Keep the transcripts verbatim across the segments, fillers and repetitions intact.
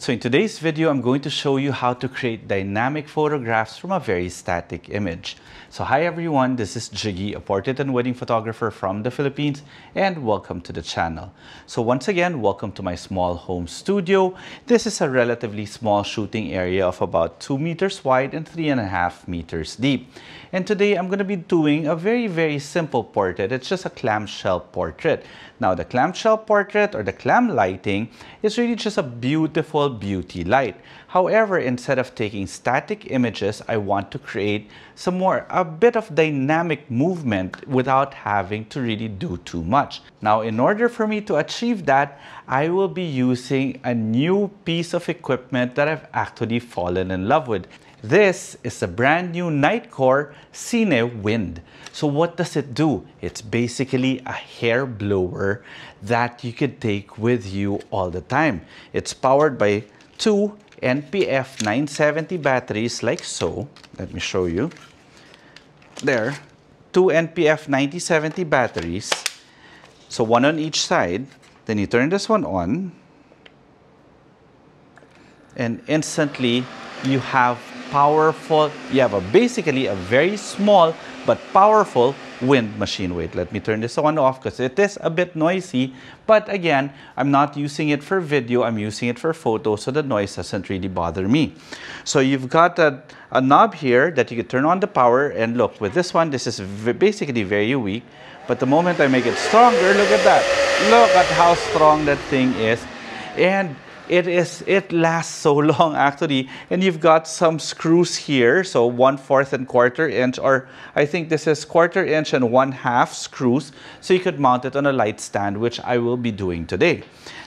So in today's video, I'm going to show you how to create dynamic photographs from a very static image. So hi everyone, this is Jiggy, a portrait and wedding photographer from the Philippines, and welcome to the channel. So once again, welcome to my small home studio. This is a relatively small shooting area of about two meters wide and three and a half meters deep. And today I'm going to be doing a very, very simple portrait. It's just a clamshell portrait. Now the clamshell portrait or the clam lighting is really just a beautiful beauty light. However, instead of taking static images, I want to create some more, a bit of dynamic movement without having to really do too much. Now, in order for me to achieve that, I will be using a new piece of equipment that I've actually fallen in love with. This is the brand new Nitecore Cinewind. So what does it do? It's basically a hair blower that you can take with you all the time. It's powered by two N P F nine seventy batteries like so. Let me show you. There, two N P F ninety seventy batteries. So one on each side. Then you turn this one on. And instantly you have powerful, you have a basically a very small but powerful wind machine. Wait, let me turn this on off because it is a bit noisy, but again, I'm not using it for video, I'm using it for photos, so the noise doesn't really bother me. So you've got a, a knob here that you can turn on the power, and look, with this one, this is basically very weak, but the moment I make it stronger, look at that. Look at how strong that thing is. And It is, it lasts so long actually, and you've got some screws here, so one fourth and quarter inch, or I think this is quarter inch and one half screws, so you could mount it on a light stand, which I will be doing today.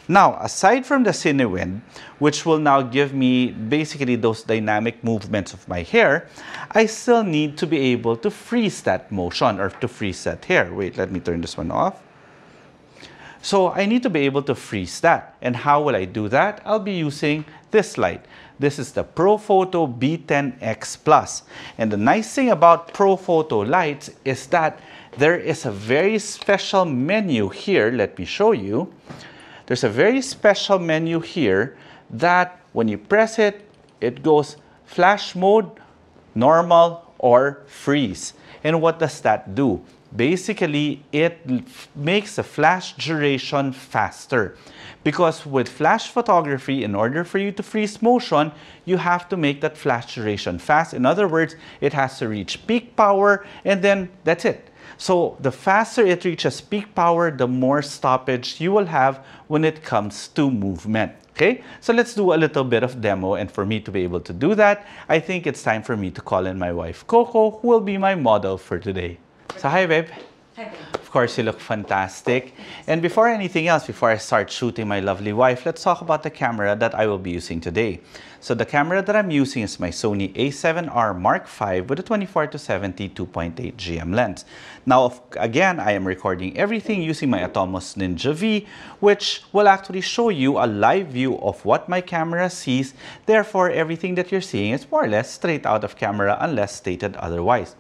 Now, aside from the Cinewind, which will now give me basically those dynamic movements of my hair, I still need to be able to freeze that motion or to freeze that hair. Wait, let me turn this one off. So I need to be able to freeze that. And how will I do that? I'll be using this light. This is the Profoto B ten X Plus. And the nice thing about Profoto lights is that there is a very special menu here. Let me show you. There's a very special menu here that when you press it, it goes flash mode, normal, or freeze. And what does that do? Basically, it makes the flash duration faster, because with flash photography, in order for you to freeze motion, you have to make that flash duration fast. In other words, it has to reach peak power, and then that's it. So the faster it reaches peak power, the more stoppage you will have when it comes to movement. Okay, so let's do a little bit of demo, and for me to be able to do that, I think it's time for me to call in my wife, Coco, who will be my model for today. So hi, babe. Hi, babe. Of course, you look fantastic. And before anything else, before I start shooting my lovely wife, let's talk about the camera that I will be using today. So the camera that I'm using is my Sony A seven R Mark V with a twenty-four to seventy two point eight G M lens. Now, again, I am recording everything using my Atomos Ninja V, which will actually show you a live view of what my camera sees. Therefore, everything that you're seeing is more or less straight out of camera unless stated otherwise.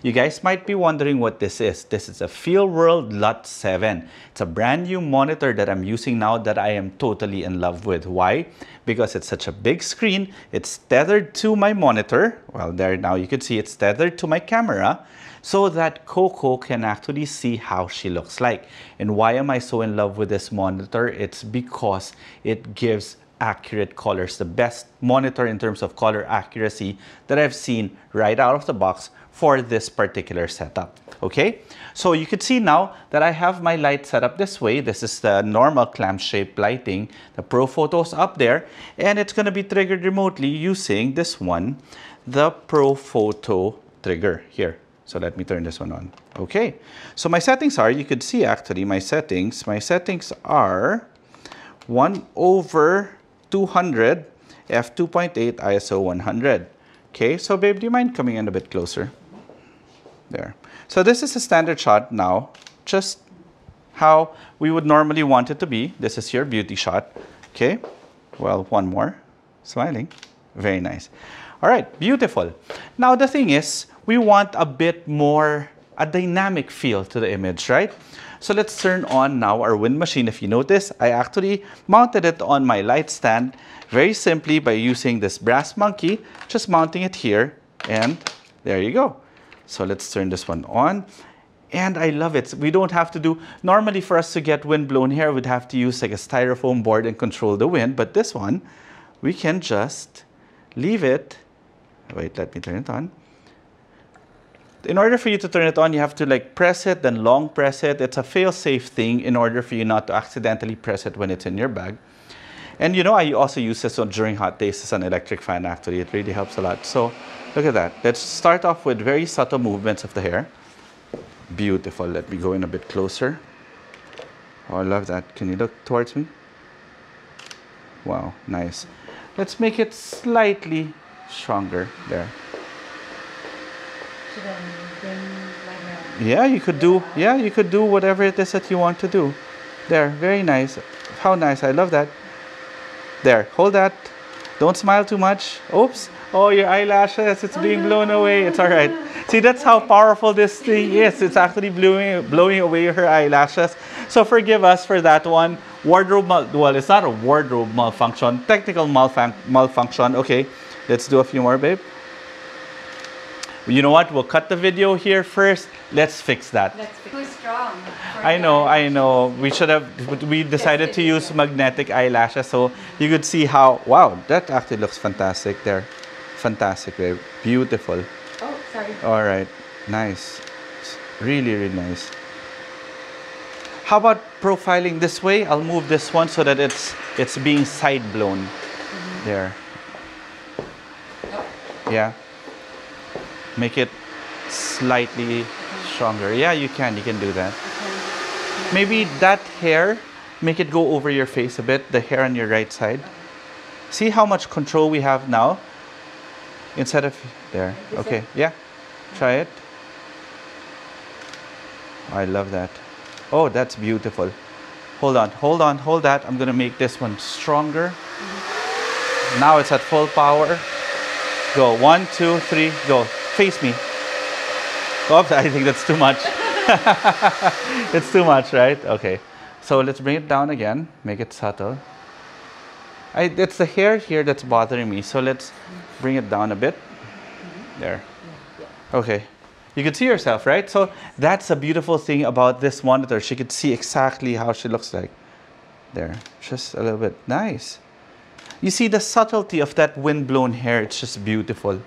You guys might be wondering what this is. This is a Feel Roll World LUT seven. It's a brand new monitor that I'm using now that I am totally in love with. Why? Because it's such a big screen. It's tethered to my monitor. Well, there now you can see it's tethered to my camera, so that Coco can actually see how she looks like. And why am I so in love with this monitor? It's because it gives accurate colors, the best monitor in terms of color accuracy that I've seen right out of the box for this particular setup. Okay, so you could see now that I have my light set up this way. This is the normal clam shaped lighting, the Profoto's up there, and it's going to be triggered remotely using this one, the Profoto trigger here. So let me turn this one on. Okay, so my settings are, you could see actually my settings, my settings are one over two hundred, f two point eight, I S O one hundred. Okay, so babe, do you mind coming in a bit closer? There. So this is a standard shot now, just how we would normally want it to be. This is your beauty shot. Okay, well, one more. Smiling. Very nice. All right, beautiful. Now the thing is, we want a bit more a dynamic feel to the image, right? So let's turn on now our wind machine. If you notice, I actually mounted it on my light stand very simply by using this brass monkey, just mounting it here, and there you go. So let's turn this one on. And I love it. We don't have to do, normally for us to get wind blown here, we'd have to use like a styrofoam board and control the wind. But this one, we can just leave it. Wait, let me turn it on. In order for you to turn it on, you have to like press it, then long press it. It's a fail-safe thing in order for you not to accidentally press it when it's in your bag. And you know, I also use this one during hot days as an electric fan actually. It really helps a lot. So look at that. Let's start off with very subtle movements of the hair. Beautiful. Let me go in a bit closer. Oh, I love that. Can you look towards me? Wow, nice. Let's make it slightly stronger there. Should I bring my hair? Yeah, you could do, yeah, you could do whatever it is that you want to do. There, very nice. How nice. I love that. There, hold that. Don't smile too much. Oops. Oh, your eyelashes, it's oh, being blown no. away. It's all right. See, that's how powerful this thing is. It's actually blowing, blowing away her eyelashes. So forgive us for that one. Wardrobe, mal well, it's not a wardrobe malfunction. Technical malfun malfunction. Okay, let's do a few more, babe. You know what? We'll cut the video here first. Let's fix that. Let's fix Who's strong? I know, I know. We should have, we decided to use magnetic eyelashes. So you could see how, wow, that actually looks fantastic there. Fantastic, babe. Beautiful. Oh, sorry. All right. Nice. Really, really nice. How about profiling this way? I'll move this one so that it's it's being side blown. Mm-hmm. There. Nope. Yeah. Make it slightly okay. stronger. Yeah, you can. You can do that. Okay. Maybe that hair, make it go over your face a bit, the hair on your right side. Okay. See how much control we have now? Instead of there. Okay, yeah. Try it. I love that. Oh, that's beautiful. Hold on, hold on, hold that. I'm gonna make this one stronger. Mm-hmm. Now it's at full power. Go, one, two, three, go. Face me. Oops, I think that's too much. It's too much, right? Okay. So let's bring it down again, make it subtle. I, it's the hair here that's bothering me, so let's bring it down a bit. Mm-hmm. There. Yeah. Okay. You can see yourself, right? So that's a beautiful thing about this monitor. She could see exactly how she looks like. There. Just a little bit. Nice. You see the subtlety of that wind-blown hair. It's just beautiful.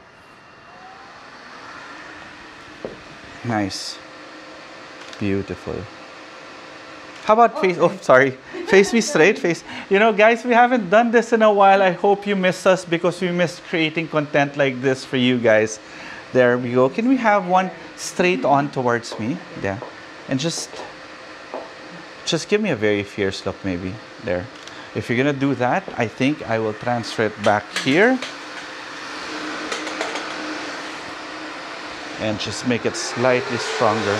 Nice. Beautiful. How about oh, face? Oh, sorry. Face me straight, face. You know, guys, we haven't done this in a while. I hope you missed us because we missed creating content like this for you guys. There we go. Can we have one straight on towards me? Yeah. And just, just give me a very fierce look maybe. There. If you're going to do that, I think I will transfer it back here. And just make it slightly stronger.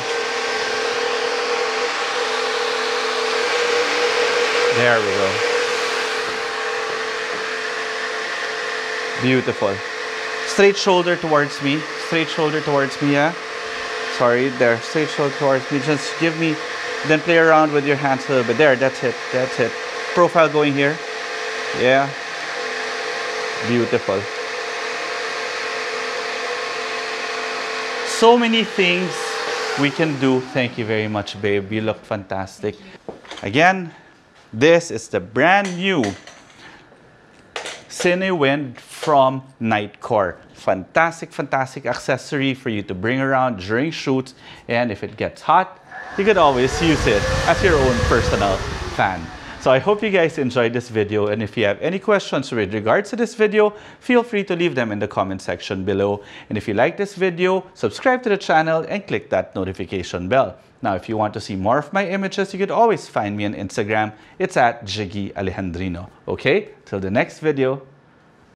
There we go. Beautiful. Straight shoulder towards me. Straight shoulder towards me, yeah? Sorry, there. Straight shoulder towards me. Just give me, then play around with your hands a little bit. There, that's it. That's it. Profile going here. Yeah. Beautiful. So many things we can do. Thank you very much, babe. You look fantastic. Again, this is the brand new Cinewind from Nitecore. Fantastic, fantastic accessory for you to bring around during shoots. And if it gets hot, you could always use it as your own personal fan. So I hope you guys enjoyed this video. And if you have any questions with regards to this video, feel free to leave them in the comment section below. And if you like this video, subscribe to the channel and click that notification bell. Now, if you want to see more of my images, you could always find me on Instagram. It's at Jiggy Alejandrino. Okay, till the next video.